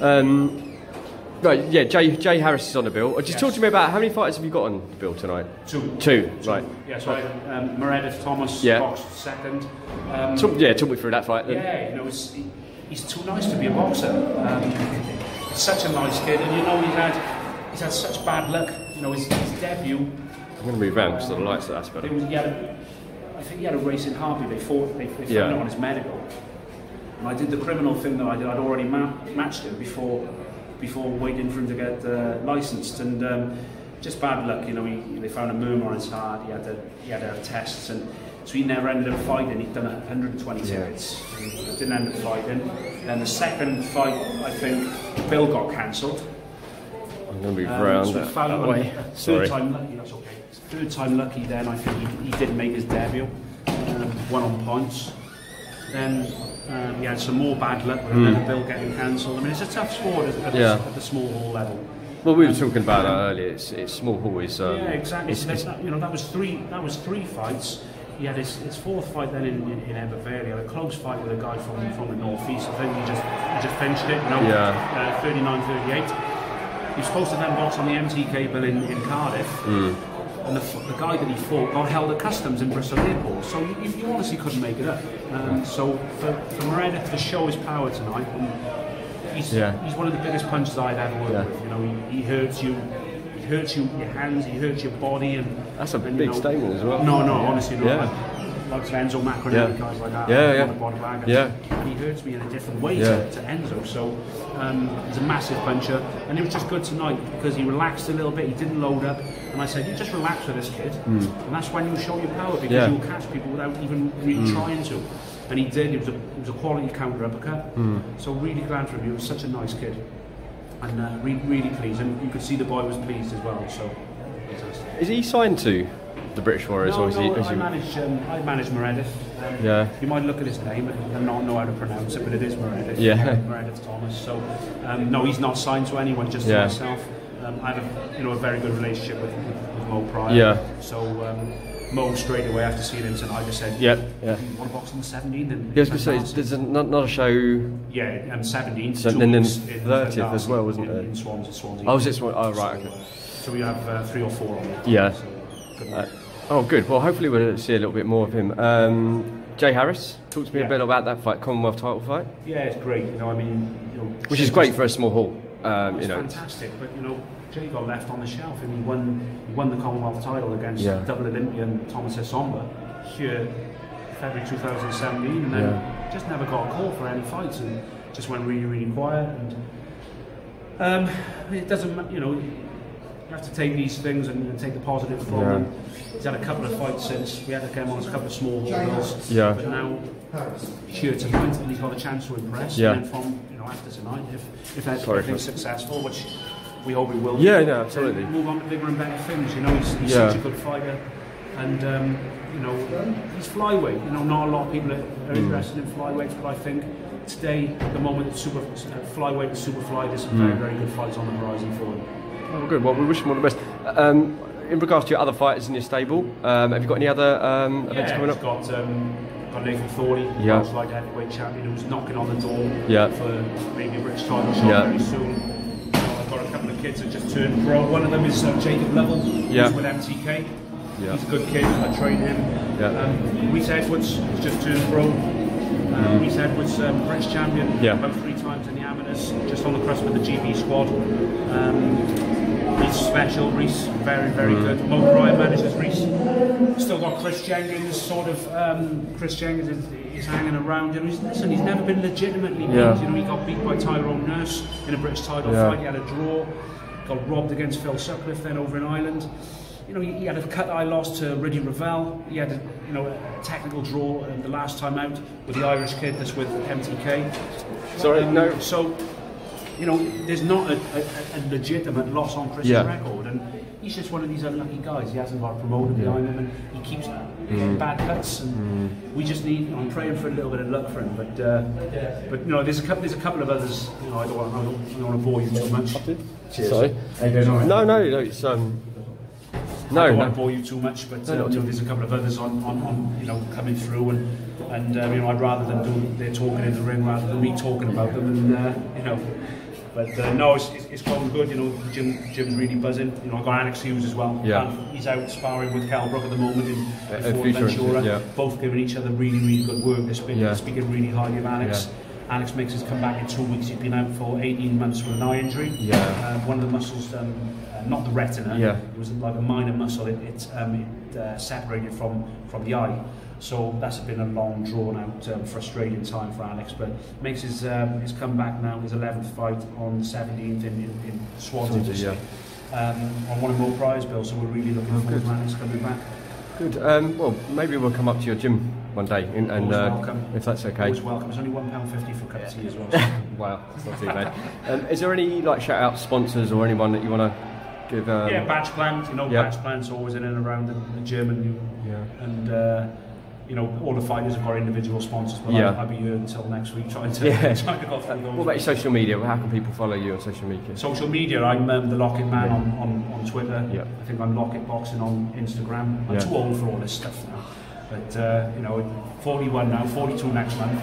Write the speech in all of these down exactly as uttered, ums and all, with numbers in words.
Um, right, yeah, Jay, Jay Harris is on the bill. Just yes. talk to me about how many fighters have you got on the bill tonight? Two. Two, Two. right. Yeah, so um, Maredudd Thomas yeah. boxed second. Um, talk, yeah, talk me through that fight then. Yeah, you know, it's, he, he's too nice to be a boxer. Um, he's such a nice kid, and you know, he's had, he's had such bad luck. You know, his, his debut... I'm going to move round because the lights are that's better. It was, he had a, I think he had a race in Harvey. They fought, they, they yeah. found him on his medical. And I did the criminal thing that I did. I'd already ma matched him before, before waiting for him to get uh, licensed. And um, just bad luck, you know. He, they found a murmur on his heart. He had to, he had to have tests, and so he never ended up fighting. He'd done a hundred and twenty tickets. Yeah. Didn't end up fighting. And the second fight, I think, Bill got cancelled. I'm going to move um, round so that, that way. Third Sorry. time lucky. That's okay. Third time lucky. Then I think he, he did make his debut. Um, one on points. Then. Um, he had some more bad luck with mm. Bill getting cancelled. I mean, it's a tough sport at, at, yeah. the, at the small hall level. Well, we were um, talking about um, that earlier. It's, it's small hall is. Um, yeah, exactly. It's, it's, that, you know, that was three. That was three fights. He had his, his fourth fight then in in, in Ebervale, a close fight with a guy from from the northeast. I think he just he just finished it. You know, yeah. uh, thirty-nine thirty-eight. He was supposed to then box on the M T K bill in, in Cardiff. Mm. And the, the guy that he fought got held at customs in Bristol Airport, so you, you honestly couldn't make it up. Um, so for, for Maredudd to show his power tonight, and he's, yeah. he's one of the biggest punches I've ever worked yeah. with. You know, he, he hurts you, he hurts you, your hands, he hurts your body, and that's a and, big know, statement as well. No, no, yeah. honestly, no, yeah. like, like Enzo Macron yeah. and guys like that. Yeah, yeah. Body bag, and, yeah. and he hurts me in a different way yeah. to, to Enzo. So um, he's a massive puncher, and it was just good tonight because he relaxed a little bit. He didn't load up. And I said, you just relax with this kid, mm. and that's when you show your power, because yeah. you'll catch people without even really mm. trying to. And he did. It was a, it was a quality counter uppercut. Mm. So really glad for him. He was such a nice kid, and uh, really, really pleased. And you could see the boy was pleased as well. So, is he signed to the British Warriors? No, or is no, he, is I manage. Um, I manage Maredudd. Um, yeah. You might look at his name and not know how to pronounce it, but it is Maredudd. Yeah. Maredudd Thomas. So, um, no, he's not signed to anyone. Just yeah. to myself. Um, I have a, you know, a very good relationship with, with, with Mo Pryor. Yeah. So um, Mo straight away after seeing him tonight, I said, "Yep, yeah." You want to box on the seventeenth? And yeah, I was going to say, there's another show. Yeah, um, seventeenth. So, and then in thirtieth as well, wasn't in, there? In Swansea, Swansea. Oh, was it Swansea? Oh, right. So, okay. Uh, so we have uh, three or four on there. Yeah. So, good uh, oh, good. Well, hopefully we'll see a little bit more of him. Um, Jay Harris, talk to me yeah. a bit about that fight, Commonwealth title fight. Yeah, it's great. You know, I mean, you know, which is great for a small hall. Um, it's you know, fantastic, but you know, Jay got left on the shelf, and he won. He won the Commonwealth title against yeah. double Olympian Thomas Esombe here, February two thousand seventeen, and then yeah. just never got a call for any fights, and just went really, really quiet. And um, it doesn't, you know, you have to take these things and, and take the positive from yeah. them. He's had a couple of fights since. We had to come on a couple of small goals, yeah. but now here tonight, and he's got a chance to impress. Yeah. And then from after tonight, if, if that's Sorry, successful, which we hope we will. Yeah, no, absolutely. Move on to bigger and better things. You know, he's, he's yeah. such a good fighter, and um, you know, he's flyweight. You know, not a lot of people are, are mm. interested in flyweights, but I think today, at the moment, super flyweight and superfly, there's some mm. very, very good fights on the horizon for him. Oh, good. Well, we wish him all the best. Um, in regards to your other fighters in your stable, um, have you got any other um, events yeah, coming up? Got, um, Got Nathan Thorny, yeah. who's like heavyweight champion, who's knocking on the door yeah. for maybe a British title shot yeah. very soon. I've got a couple of kids that just turned pro. One of them is uh, Jacob Lovell, yeah. who's with M T K. Yeah. He's a good kid. I train him. Yeah. Um, Rhys Edwards, who's just turned pro. Um, Rhys Edwards, um, British champion, yeah. about three times in the amateurs, just on the crust with the G B squad. Um, he's special. Rhys, very, very mm. good. Mo Pryor manages Rhys. Still got Chris Jennings, sort of. Um, Chris Jennings is, is hanging around. You know, he's, listen, he's never been legitimately beat. Yeah. You know, he got beat by Tyrone Nurse in a British title yeah. fight. He had a draw. Got robbed against Phil Sutcliffe then over in Ireland. You know, he, he had a cut-eye loss to Riddy Ravel. He had, a, you know, a technical draw um, the last time out with the Irish kid that's with M T K. Sorry, um, no. So, you know, there's not a, a, a legitimate loss on Chris's yeah. record. And he's just one of these unlucky guys. He hasn't got a promoter behind him, and he keeps getting mm. bad cuts. And mm. we just need. You know, I'm praying for a little bit of luck for him, but uh, yeah. but you know, there's a couple. There's a couple of others. You know, I don't want. I don't, I don't want to bore you too much. Cheers. Sorry. No, no, no. It's um. No, I don't no. want to bore you too much, but uh, no, no. there's a couple of others on, on, on you know coming through, and and um, you know, I'd rather them do. They're talking in the ring rather than me talking about them, and uh, you know. But uh, no, it's, it's going good. You know, Jim, Jim's really buzzing. You know, I've got Alex Hughes as well. Yeah. And he's out sparring with Kell Brook at the moment in, in uh, Fort feature, Ventura. Yeah. Both giving each other really, really good work. They're speaking, yeah. speaking really highly of Alex. Yeah. Alex makes his comeback in two weeks. He's been out for eighteen months with an eye injury. Yeah. Uh, one of the muscles, um, uh, not the retina. Yeah. It was like a minor muscle. It, it, um, it uh, separated from from the eye. So that's been a long, drawn-out, um, frustrating time for Alex. But makes his um, his comeback now, his eleventh fight on the seventeenth in, in, in Swansea, Swansea yeah. um, on one of Mo Pryor's bills. So we're really looking oh, forward good. to Alex coming back. Good. Um, well, maybe we'll come up to your gym one day, and, and uh, if that's okay. Always welcome. It's only one pound fifty for a cup of tea as well. So. Wow, that's not too bad. Um, is there any like shout out sponsors or anyone that you want to give? Um... Yeah, Batch Plant. You know, yep. Batch Plant's always in and around the, the gym, and yeah. and uh, you know, all the fighters have got individual sponsors. But yeah. I'll, I'll be here until next week trying to yeah. trying to go through those. What about your social media? How can people follow you on social media? Social media, I'm um, the Locket Man yeah. on, on on Twitter. Yeah. I think I'm Locket Boxing on Instagram. I'm yeah. too old for all this stuff now. But, uh, you know, forty-one now, forty-two next month.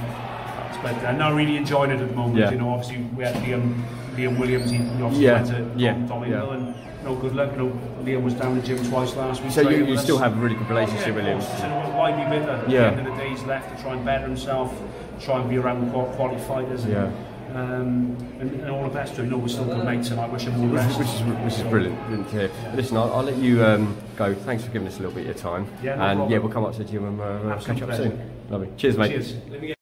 But I'm uh, not really enjoying it at the moment. Yeah. You know, obviously, we had Liam, Liam Williams, he obviously yeah. went to yeah. Tommy Hill, yeah. and, you know, good luck. You know, Liam was down the gym twice last week. So you, you still have a really good relationship oh, yeah, with Liam? So why be bitter? At yeah. the end of the day, he's left to try and better himself, try and be around quality fighters. And, yeah. Um, and, and all the best to him. You know, we're still good mates, and I wish him all the best. Which is, which is brilliant. brilliant to hear. Yeah. Listen, I'll, I'll let you um, go. Thanks for giving us a little bit of your time. Yeah, no and problem. yeah, we'll come up to the gym and uh, catch up pleasure. soon. Lovely. Cheers, mate. Cheers.